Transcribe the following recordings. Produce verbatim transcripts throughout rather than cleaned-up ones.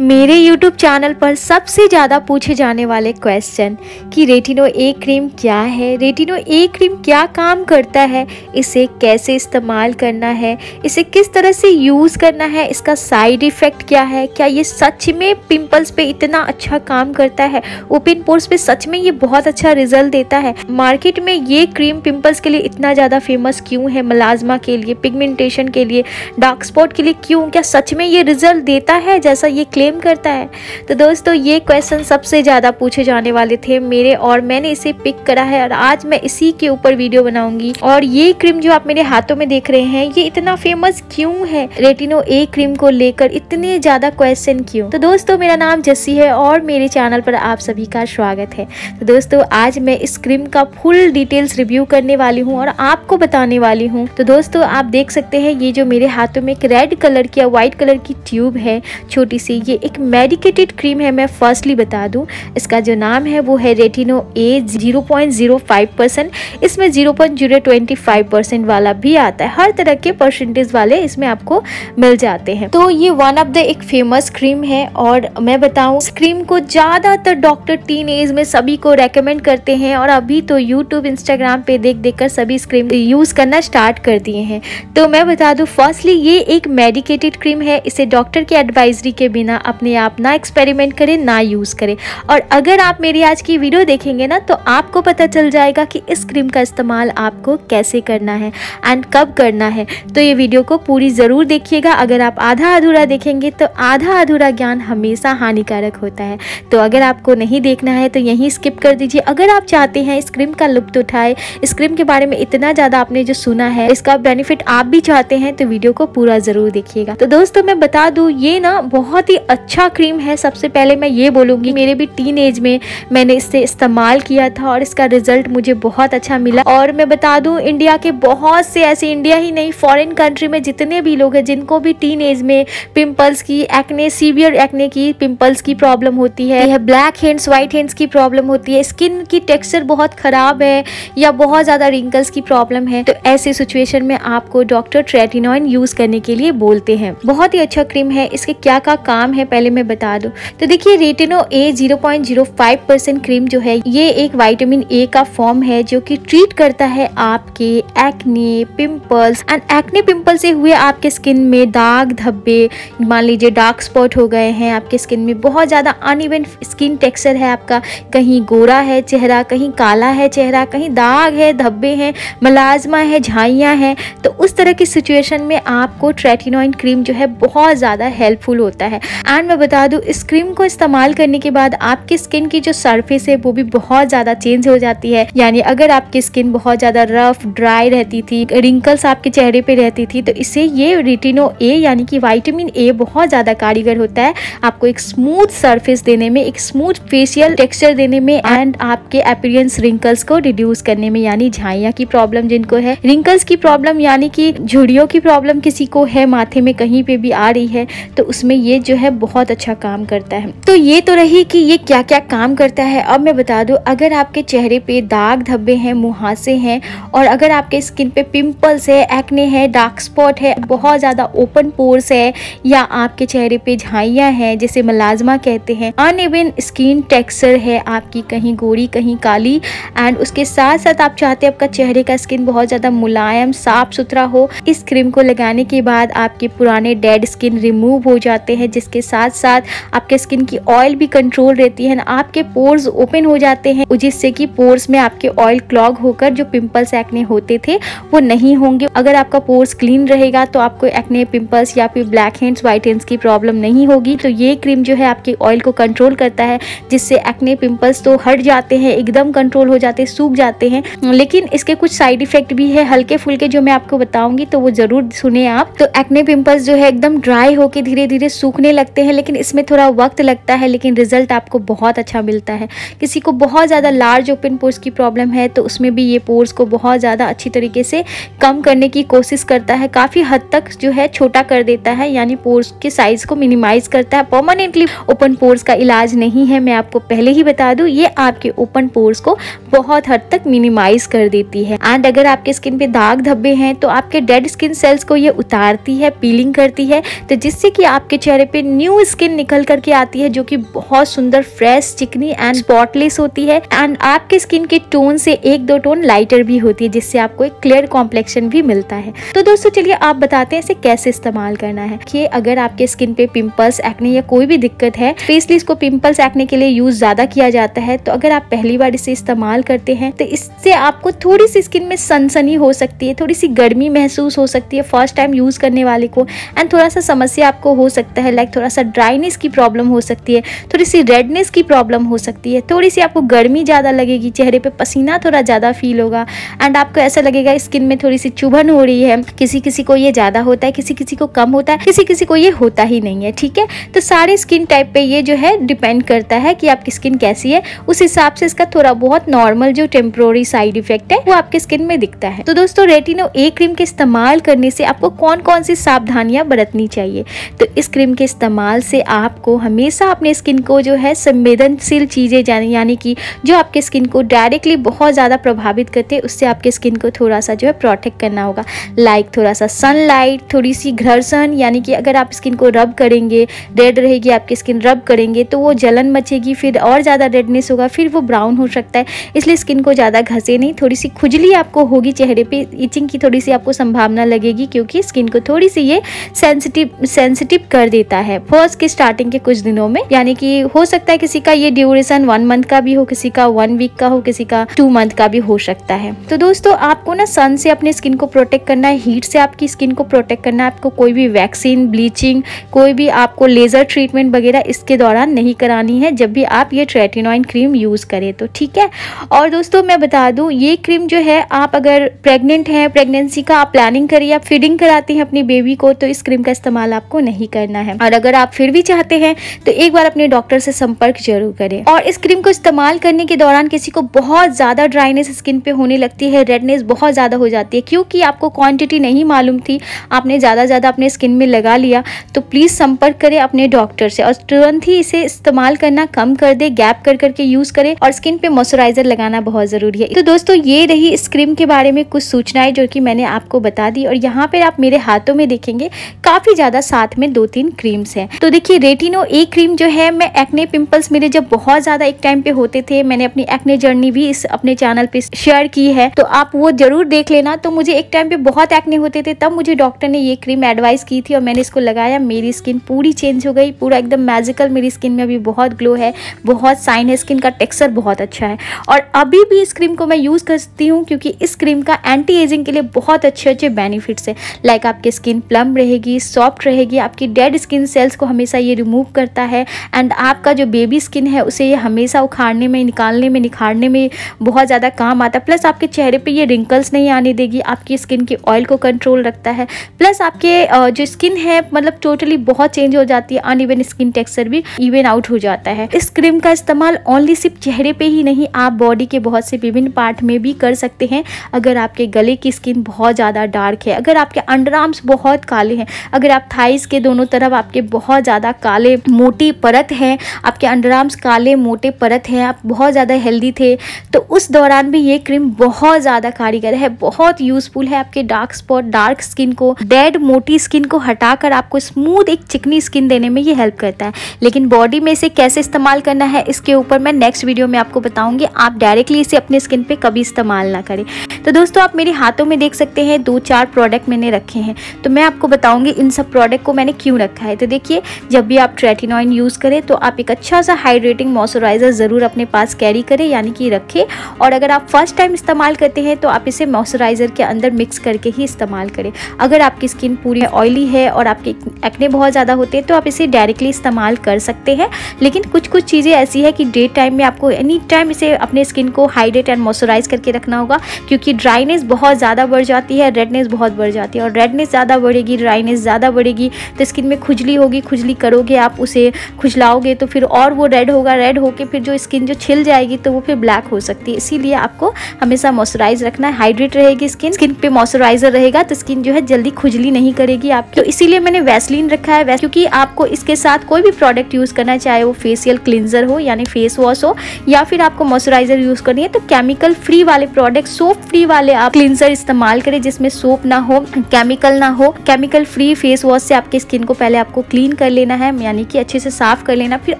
मेरे YouTube channel पर सबसे ज़्यादा पूछे जाने वाले क्वेश्चन कि रेटिनो ए क्रीम क्या है, रेटिनो ए क्रीम क्या काम करता है, इसे कैसे इस्तेमाल करना है, इसे किस तरह से यूज़ करना है, इसका साइड इफ़ेक्ट क्या है, क्या ये सच में पिंपल्स पे इतना अच्छा काम करता है, ओपन पोर्स पे सच में ये बहुत अच्छा रिजल्ट देता है, मार्केट में ये क्रीम पिम्पल्स के लिए इतना ज़्यादा फेमस क्यों है, मलाजमा के लिए, पिगमेंटेशन के लिए, डार्क स्पॉट के लिए क्यों, क्या सच में ये रिजल्ट देता है जैसा ये करता है। तो दोस्तों ये क्वेश्चन सबसे ज़्यादा पूछे जाने वाले थे मेरे और मैंने इसे पिक करा है और आज मैं इसी के ऊपर वीडियो बनाऊंगी। और ये क्रीम जो आप मेरे हाथों में देख रहे हैं ये इतना फेमस क्यों है, रेटिनो ए क्रीम को लेकर इतने ज़्यादा क्वेश्चन क्यों। तो दोस्तों मेरा नाम जेसी है और मेरे चैनल पर आप सभी का स्वागत है। तो दोस्तों आज मैं इस क्रीम का फुल डिटेल्स रिव्यू करने वाली हूँ और आपको बताने वाली हूँ। तो दोस्तों आप देख सकते हैं ये जो मेरे हाथों में एक रेड कलर की या व्हाइट कलर की ट्यूब है छोटी सी, ये एक मेडिकेटेड क्रीम है। मैं फर्स्टली बता दूं इसका जो नाम है वो है Retino A zero point zero five percent. इसमें zero point zero two five percent वाला भी आता है, हर तरह के परसेंटेज वाले इसमें आपको मिल जाते हैं। तो ये वन ऑफ द एक फेमस क्रीम है और मैं बताऊं इस क्रीम को ज़्यादातर डॉक्टर टीन एज में सभी को रेकमेंड करते हैं और अभी तो यूट्यूब इंस्टाग्राम पे देख देख कर सभी इस क्रीम यूज़ करना स्टार्ट कर दिए हैं। तो मैं बता दूँ फर्स्टली ये एक मेडिकेटेड क्रीम है, इसे डॉक्टर की एडवाइजरी के बिना अपने आप ना एक्सपेरिमेंट करें ना यूज़ करें। और अगर आप मेरी आज की वीडियो देखेंगे ना तो आपको पता चल जाएगा कि इस क्रीम का इस्तेमाल आपको कैसे करना है एंड कब करना है। तो ये वीडियो को पूरी ज़रूर देखिएगा। अगर आप आधा अधूरा देखेंगे तो आधा अधूरा ज्ञान हमेशा हानिकारक होता है। तो अगर आपको नहीं देखना है तो यहीं स्किप कर दीजिए। अगर आप चाहते हैं इस क्रीम का लुत्फ़ उठाए, इस क्रीम के बारे में इतना ज़्यादा आपने जो सुना है इसका बेनिफिट आप भी चाहते हैं तो वीडियो को पूरा ज़रूर देखिएगा। तो दोस्तों मैं बता दूँ ये ना बहुत ही अच्छा क्रीम है। सबसे पहले मैं ये बोलूँगी मेरे भी टीन एज में मैंने इसे इस्तेमाल किया था और इसका रिजल्ट मुझे बहुत अच्छा मिला। और मैं बता दूँ इंडिया के बहुत से ऐसे, इंडिया ही नहीं फॉरेन कंट्री में जितने भी लोग हैं जिनको भी टीन एज में पिंपल्स की, एक्ने, सीवियर एक्ने की पिंपल्स की प्रॉब्लम होती है, यह ब्लैक हैंड्स, वाइट हैंड्स की प्रॉब्लम होती है, स्किन की टेक्स्चर बहुत ख़राब है या बहुत ज़्यादा रिंकल्स की प्रॉब्लम है, तो ऐसे सिचुएशन में आपको डॉक्टर ट्रेटिनॉइन यूज़ करने के लिए बोलते हैं। बहुत ही अच्छा क्रीम है। इसके क्या क्या काम है पहले मैं बता दूं। तो देखिए Retino A zero point zero five percent cream जो है ये एक विटामिन ए का फॉर्म है जो कि ट्रीट करता है आपके acne, pimples and acne pimple से हुए आपके स्किन में दाग धब्बे, मान लीजिए डार्क स्पॉट हो गए हैं, आपके स्किन में बहुत ज़्यादा अनइवन स्किन टेक्सचर है, आपका कहीं गोरा है चेहरा, कहीं काला है चेहरा, कहीं दाग है, धब्बे हैं, मलाजमा है, झाइयाँ हैं, तो उस तरह की सिचुएशन में आपको ट्रेटिनॉइन क्रीम जो है बहुत ज़्यादा हेल्पफुल होता है। एंड मैं बता दूं इस क्रीम को इस्तेमाल करने के बाद आपकी स्किन की जो सरफेस है वो भी बहुत ज़्यादा चेंज हो जाती है। यानी अगर आपकी स्किन बहुत ज़्यादा रफ, ड्राई रहती थी, रिंकल्स आपके चेहरे पे रहती थी, तो इसे ये रेटिनो ए यानी कि विटामिन ए बहुत ज़्यादा कारीगर होता है आपको एक स्मूथ सरफेस देने में, एक स्मूथ फेशियल टेक्स्चर देने में एंड आपके अपीयरेंस रिंकल्स को रिड्यूस करने में। यानी झाइयाँ की प्रॉब्लम जिनको है, रिंकल्स की प्रॉब्लम यानी कि झुर्रियों की प्रॉब्लम किसी को है, माथे में कहीं पे भी आ रही है, तो उसमें ये जो है बहुत अच्छा काम करता है। तो ये तो रही कि ये क्या क्या काम करता है। अब मैं बता दूं अगर आपके चेहरे पे दाग धब्बे हैं, मुहासे हैं और अगर आपके स्किन पे पिंपल्स है, एक्ने है, डार्क स्पॉट है, बहुत ज़्यादा ओपन पोर्स है या आपके चेहरे पे झाइयाँ हैं जिसे मलाजमा कहते हैं, अनइवन स्किन टेक्सचर है आपकी, कहीं गोरी कहीं काली, एंड उसके साथ साथ आप चाहते हैं आपका चेहरे का स्किन बहुत ज़्यादा मुलायम साफ सुथरा हो, इस क्रीम को लगाने के बाद आपके पुराने डेड स्किन रिमूव हो जाते हैं, जिसके साथ साथ आपके स्किन की ऑयल भी कंट्रोल रहती है, आपके पोर्स ओपन हो जाते हैं जिससे कि पोर्स में आपके ऑयल क्लॉग होकर जो पिंपल्स एक्ने होते थे वो नहीं होंगे। अगर आपका पोर्स क्लीन रहेगा तो आपको एक्ने, पिंपल्स या फिर ब्लैक हैंड्स, व्हाइट हैंड्स की प्रॉब्लम नहीं होगी। तो ये क्रीम जो है आपके ऑयल को कंट्रोल करता है जिससे एक्ने, पिंपल्स तो हट जाते हैं, एकदम कंट्रोल हो जाते, सूख जाते हैं, लेकिन इसके कुछ साइड इफेक्ट भी है हल्के फुल्के जो मैं आपको बताऊंगी, तो वो जरूर सुने आप। तो एक्ने, पिंपल्स जो है एकदम ड्राई होकर धीरे धीरे सूखने लगते हैं, लेकिन इसमें थोड़ा वक्त लगता है, लेकिन रिजल्ट आपको बहुत अच्छा मिलता है। किसी को बहुत ज़्यादा लार्ज ओपन पोर्स की प्रॉब्लम है तो उसमें भी ये पोर्स को बहुत ज़्यादा अच्छी तरीके से कम करने की कोशिश करता है, काफ़ी हद तक जो है छोटा कर देता है, यानी पोर्स के साइज़ को मिनिमाइज़ करता है। परमानेंटली ओपन पोर्स का इलाज नहीं है, मैं आपको पहले ही बता दूँ, ये आपके ओपन पोर्स को बहुत हद तक मिनिमाइज़ कर देती है। एंड अगर आपके स्किन पर दाग धब्बे हैं तो आपके डेड स्किन सेल्स को ये उतारती है, पीलिंग करती है, तो जिससे कि आपके चेहरे पर न्यू स्किन निकल करके आती है, जो कि बहुत सुंदर फ्रेश, चिकनी एंड स्पॉटलेस होती है। एंड आपके स्किन के टोन से एक दो टोन लाइटर भी होती है, जिससे आपको एक क्लियर कॉम्प्लेक्शन भी मिलता है। तो दोस्तों चलिए आप बताते हैं इसे कैसे इस्तेमाल करना है। कि अगर आपके स्किन पे पिंपल्स, एक्ने या कोई भी दिक्कत है, स्पेशली इसको पिंपल्स एक्ने के लिए यूज ज्यादा किया जाता है, तो अगर आप पहली बार इसे इस्तेमाल करते हैं तो इससे आपको थोड़ी सी स्किन में सनसनी हो सकती है, थोड़ी सी गर्मी महसूस हो सकती है फर्स्ट टाइम यूज करने वाले को। एंड थोड़ा सा समस्या आपको हो सकता है, लाइक थोड़ा सा ड्राइनेस की प्रॉब्लम हो सकती है, थोड़ी सी रेडनेस की प्रॉब्लम हो सकती है, थोड़ी सी आपको गर्मी ज्यादा लगेगी, चेहरे पे पसीना थोड़ा ज्यादा फील होगा। एंड आपको ऐसा लगेगा स्किन में थोड़ी सी चुभन हो रही है। किसी किसी को ये ज्यादा होता है, किसी किसी को कम होता है, किसी किसी को ये होता ही नहीं है। ठीक है, तो सारे स्किन टाइप पे ये जो है डिपेंड करता है कि आपकी स्किन कैसी है, उस हिसाब से इसका थोड़ा बहुत नॉर्मल जो टेम्प्रोरी साइड इफेक्ट है वो आपके स्किन में दिखता है। तो दोस्तों रेटिनो ए क्रीम के इस्तेमाल करने से आपको कौन कौन सी सावधानियां बरतनी चाहिए? तो इस क्रीम के इस्तेमाल से आपको हमेशा अपने स्किन को जो है संवेदनशील चीजें, यानी कि जो आपके स्किन को डायरेक्टली बहुत ज्यादा प्रभावित करते हैं, उससे आपके स्किन को थोड़ा सा जो है प्रोटेक्ट करना होगा। लाइक थोड़ा सा सनलाइट, थोड़ी सी घर्षण, यानी कि अगर आप स्किन को रब करेंगे, रेड रहेगी आपकी स्किन, रब करेंगे तो वो जलन मचेगी, फिर और ज़्यादा रेडनेस होगा, फिर वो ब्राउन हो सकता है। इसलिए स्किन को ज़्यादा घसे नहीं, थोड़ी सी खुजली आपको होगी चेहरे पे, इचिंग की थोड़ी सी आपको संभावना लगेगी, क्योंकि स्किन को थोड़ी सी ये सेंसिटिव सेंसिटिव कर देता है फर्स्ट के स्टार्टिंग के कुछ दिनों में। यानी कि हो सकता है किसी का ये ड्यूरेशन वन मंथ का भी हो, किसी का वन वीक का हो, किसी का टू मंथ का भी हो सकता है। तो दोस्तों आपको ना सन से अपने स्किन को प्रोटेक्ट करना है, हीट से आपकी स्किन को प्रोटेक्ट करना है। आपको कोई भी वैक्सीन, ब्लीचिंग, कोई भी आपको लेजर ट्रीटमेंट वगैरह इसके दौरान नहीं करानी है, जब भी आप ये ट्रेटिनॉइन क्रीम यूज करें तो। ठीक है, और दोस्तों मैं बता दूं ये क्रीम जो है आप अगर प्रेग्नेंट हैं, प्रेगनेंसी का आप प्लानिंग करिए, आप फीडिंग कराती हैं अपने बेबी को, तो इस क्रीम का इस्तेमाल आपको नहीं करना है। और अगर आप फिर भी चाहते हैं तो एक बार अपने डॉक्टर से संपर्क जरूर करें। और इस क्रीम को इस्तेमाल करने के दौरान किसी को बहुत ज्यादा ड्राइनेस स्किन पे होने लगती है, रेडनेस बहुत ज्यादा हो जाती है, क्योंकि आपको क्वांटिटी नहीं मालूम थी, आपने ज़्यादा ज़्यादा अपने स्किन में लगा लिया, तो प्लीज़ संपर्क करें अपने डॉक्टर से और तुरंत ही इसे इस्तेमाल करना कम कर दे, गैप कर करके यूज़ करें। और स्किन पे मॉइस्चराइजर लगाना बहुत ज़रूरी है। तो दोस्तों ये रही इस क्रीम के बारे में कुछ सूचनाएं जो कि मैंने आपको बता दी। और यहाँ पर आप मेरे हाथों में देखेंगे काफ़ी ज़्यादा साथ में दो तीन क्रीम्स हैं। तो देखिए रेटिनो ए क्रीम जो है, मैं एक्ने पिम्पल्स मेरे जब बहुत ज़्यादा एक टाइम पे होते थे, मैंने अपनी एक्ने जर्नी भी इस अपने चैनल पर शेयर की है, तो आप वो जरूर देख लेना। तो मुझे एक टाइम पे बहुत एक्ने होते थे, तब मुझे डॉक्टर ने ये क्रीम एडवाइस की थी और मैंने इसको लगाया, मेरी स्किन पूरी चेंज हो गई, पूरा एकदम मैजिकल। मेरी स्किन में अभी बहुत ग्लो है, बहुत शाइन है, स्किन का टेक्सचर बहुत अच्छा है। और अभी भी इस क्रीम को मैं यूज़ करती हूँ, क्योंकि इस क्रीम का एंटी एजिंग के लिए बहुत अच्छे अच्छे बेनिफिट्स है। लाइक आपकी स्किन प्लम रहेगी, सॉफ्ट रहेगी, आपकी डेड स्किन सेल्स को हमेशा ये रिमूव करता है। एंड आपका जो बेबी स्किन है उसे ये हमेशा उखाड़ने में, निकालने में, निखारने में बहुत ज़्यादा काम आता है। प्लस आपके चेहरे पे ये रिंकल्स नहीं आने देगी, आपकी स्किन की ऑयल को कंट्रोल रखता है। प्लस आपके जो स्किन है मतलब टोटली बहुत चेंज हो जाती है, अनइवन स्किन टेक्सचर भी इवन आउट हो जाता है। इस क्रीम का इस्तेमाल ओनली सिर्फ चेहरे पे ही नहीं, आप बॉडी के बहुत से विभिन्न पार्ट में भी कर सकते हैं। अगर आपके गले की स्किन बहुत ज़्यादा डार्क है, अगर आपके अंडर आर्म्स बहुत काले हैं, अगर आप थाइस के दोनों तरफ आपके बहुत ज़्यादा काले मोटी परत है, आपके अंडर आर्म्स काले मोटे परत हैं, आप बहुत ज़्यादा हेल्दी थे, तो उस दौरान भी ये क्रीम बहुत ज़्यादा कारीगर है, बहुत यूजफुल है। आपके डार्क स्पॉट, डार्क स्किन को, डेड मोटी स्किन को हटाकर आपको स्मूथ एक चिकनी स्किन देने में ये हेल्प करता है। लेकिन बॉडी में इसे कैसे इस्तेमाल करना है इसके ऊपर मैं नेक्स्ट वीडियो में आपको बताऊंगी, आप डायरेक्टली इसे अपने स्किन पे कभी इस्तेमाल ना करें। तो दोस्तों आप मेरे हाथों में देख सकते हैं दो चार प्रोडक्ट मैंने रखे हैं, तो मैं आपको बताऊंगी इन सब प्रोडक्ट को मैंने क्यों रखा है। तो देखिए जब भी आप ट्रेटिनॉइन यूज़ करें तो आप एक अच्छा सा हाइड्रेटिंग मॉइस्चराइजर ज़रूर अपने पास कैरी करें, यानी कि रखें। और अगर आप फर्स्ट टाइम इस्तेमाल करते हैं तो आप इसे मॉइस्चराइजर के अंदर मिक्स करके ही इस्तेमाल करें। अगर आपकी स्किन पूरी ऑयली है और आपके एक्ने बहुत ज़्यादा होते हैं तो आप इसे डायरेक्टली इस्तेमाल कर सकते हैं। लेकिन कुछ कुछ चीज़ें ऐसी है कि डे टाइम में आपको एनी टाइम इसे अपने स्किन को हाइड्रेट एंड मॉइस्चराइज करके रखना होगा, क्योंकि ड्राइनेस बहुत ज़्यादा बढ़ जाती है, रेडनेस बहुत बढ़ जाती है। और रेडनेस ज़्यादा बढ़ेगी, ड्राइनेस ज़्यादा बढ़ेगी तो स्किन में खुजली होगी, खुजली करोगे आप, उसे खुजलाओगे तो फिर और वो रेड होगा, रेड होके फिर जो स्किन जो छिल जाएगी तो वो फिर ब्लैक हो सकती है। इसीलिए आपको हमेशा मॉइस्चराइज रखना है, हाइड्रेट रहेगी स्किन, स्किन पे मॉइस्चराइजर रहेगा तो स्किन जो है जल्दी खुजली नहीं करेगी आपकी। तो इसीलिए मैंने वैसलीन रखा है, क्योंकि आपको इसके साथ कोई भी प्रोडक्ट यूज़ करना है, चाहे वो फेशियल क्लिनजर हो यानी फेस वॉश हो, या फिर आपको मॉइस्चराइजर यूज़ करनी है, तो केमिकल फ्री वाले प्रोडक्ट, सोप फ्री वाले आप क्लिनजर इस्तेमाल करें जिसमें सोप ना हो, केमिकल ना हो। केमिकल फ्री फेस वॉश से आपकी स्किन को पहले आपको क्लीन कर लेना है, यानी कि अच्छे से साफ़ कर लेना, फिर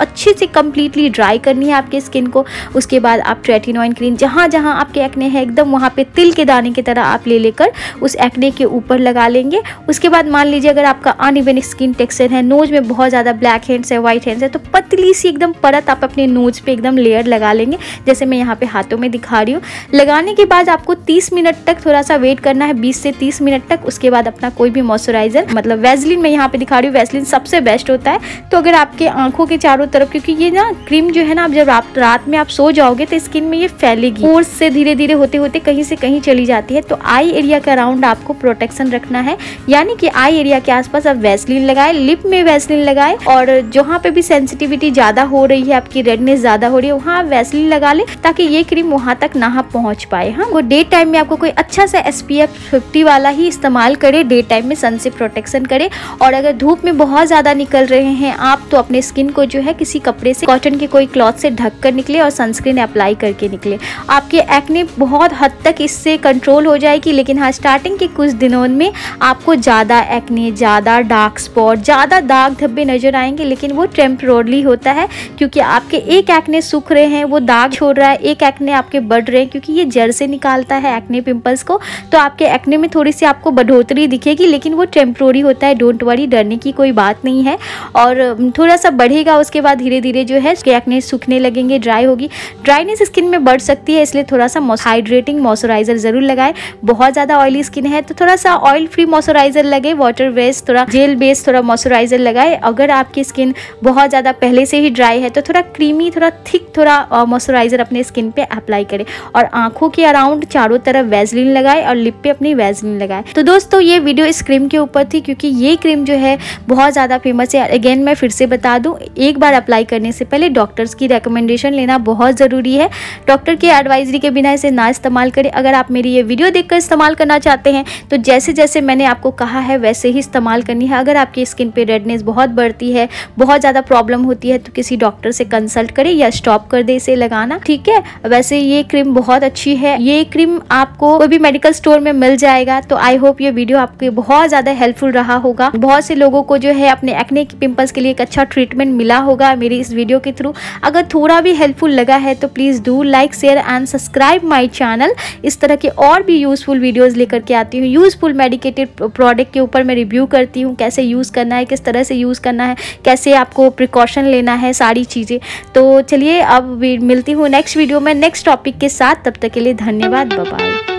अच्छे से कम्प्लीटली ड्राई करनी है आपके स्किन को। उसके बाद आप ट्रेटिनॉइन क्रीम जहाँ जहाँ आपके एक्ने हैं एकदम वहाँ पे तिल के दाने की तरह आप ले लेकर उस एक्ने के ऊपर लगा लेंगे। उसके बाद मान लीजिए अगर आपका अनइवन स्किन टेक्सचर है, नोज में बहुत ज़्यादा ब्लैक हेड्स है, वाइट हेड्स है, तो पतली सी एकदम परत आप अपने नोज पे एकदम लेयर लगा लेंगे, जैसे मैं यहाँ पे हाथों में दिखा रही हूँ। लगाने के बाद आपको तीस मिनट तक थोड़ा सा वेट करना है, बीस से तीस मिनट तक। उसके बाद अपना कोई भी मॉइस्चराइजर, मतलब वैसलीन मैं यहाँ पे दिखा रही हूँ, वैसलीन सबसे बेस्ट होता है। तो अगर आपके आंखों के चारों तरफ, क्योंकि ये ना क्रीम जो है ना, आप जब आप रात में आप सो जाओगे तो स्किन में ये फैलेगी, फोर्स से धीरे धीरे होते होते कहीं से कहीं चली जाती है। तो आई एरिया के अराउंड आपको प्रोटेक्शन रखना है, यानी कि आई एरिया के आसपास आप वैसलीन लगाए, लिप में वैसलीन लगाए, और जहाँ पे भी सेंसिटिविटी ज्यादा हो रही है, आपकी रेडनेस ज्यादा हो रही है, वहाँ वैसलीन लगा ले, ताकि ये क्रीम वहाँ तक ना पहुँच पाए। हाँ, वो डे टाइम में आपको कोई अच्छा सा एस पी एफ फिफ्टी वाला ही इस्तेमाल करे, डे टाइम में सन से प्रोटेक्शन करे। और अगर धूप में बहुत ज्यादा निकल रहे हैं आप, तो अपने स्किन को जो है किसी कपड़े से, कॉटन के कोई क्लॉथ से ढक कर निकले और सनस्क्रीन अप्लाई करके निकले। आपके एक्ने बहुत हद तक इससे कंट्रोल हो जाएगी। लेकिन हाँ, स्टार्टिंग के कुछ दिनों में आपको ज़्यादा एक्ने, ज़्यादा डार्क स्पॉट, ज़्यादा दाग धब्बे नजर आएंगे, लेकिन वो टेम्परली होता है, क्योंकि आपके एक एक्ने सूख रहे हैं, वो दाग छोड़ रहा है, एक एक्ने आपके बढ़ रहे हैं, क्योंकि ये जड़ से निकालता है एक्ने पिंपल्स को। तो आपके एक्ने में थोड़ी सी आपको बढ़ोतरी दिखेगी, लेकिन वो टेम्पररी होता है। डोंट वरी, डरने की कोई बात नहीं है। और थोड़ा सा बढ़ेगा, उसके बाद धीरे धीरे जो है उसके एक्ने सूखने लगेंगे, ड्राई होगी, ड्राइनेस स्किन में बढ़ सकती है, इसलिए थोड़ा सा हाइड्रेटिंग मॉइस्चराइजर जरूर लगाए। बहुत ज़्यादा ऑयली स्किन है तो थोड़ा सा ऑयल फ्री मॉइस्चराइजर लगे, वाटर बेस्ड, थोड़ा जेल बेस्ड थोड़ा मॉइस्चराइजर लगाए। अगर आपकी स्किन बहुत ज़्यादा पहले से ही ड्राई है तो थोड़ा क्रीमी, थोड़ा थिक, थोड़ा मॉइस्चराइजर अपने स्किन पे अप्लाई करें। और आंखों के अराउंड चारों तरफ वैसलीन लगाए और लिप पे अपनी वैसलीन लगाए। तो दोस्तों, ये वीडियो इस क्रीम के ऊपर थी, क्योंकि ये क्रीम जो है बहुत ज़्यादा फेमस है। अगेन मैं फिर से बता दूँ, एक बार अप्लाई करने से पहले डॉक्टर्स की रिकमेंडेशन लेना बहुत ज़रूरी है। डॉक्टर की एडवाइजरी के बिना इसे ना इस्तेमाल करें। अगर आप मेरी ये वीडियो देखकर इस्तेमाल करना चाहते हैं तो जैसे जैसे मैंने आपको कहा है वैसे ही इस्तेमाल करनी है। अगर आपकी स्किन पे रेडनेस बहुत बढ़ती है, बहुत ज़्यादा प्रॉब्लम होती है, तो किसी डॉक्टर से कंसल्ट करें या स्टॉप कर दे इसे लगाना, ठीक है। वैसे ये क्रीम बहुत अच्छी है, ये क्रीम आपको कोई भी मेडिकल स्टोर में मिल जाएगा। तो आई होप ये वीडियो आपके बहुत ज़्यादा हेल्पफुल रहा होगा, बहुत से लोगों को जो है अपने एक्ने पिंपल्स के लिए एक अच्छा ट्रीटमेंट मिला होगा मेरी इस वीडियो के थ्रू। अगर थोड़ा भी हेल्पफुल लगा है तो please do like, share and subscribe my channel. इस तरह के और भी यूजफुल वीडियोस लेकर के आती हूँ। यूजफुल मेडिकेटेड प्रोडक्ट के ऊपर मैं रिव्यू करती हूँ, कैसे यूज़ करना है, किस तरह से यूज़ करना है, कैसे आपको प्रिकॉशन लेना है, सारी चीज़ें। तो चलिए अब मिलती हूँ नेक्स्ट वीडियो में नेक्स्ट टॉपिक के साथ। तब तक के लिए धन्यवाद, बाय बाय।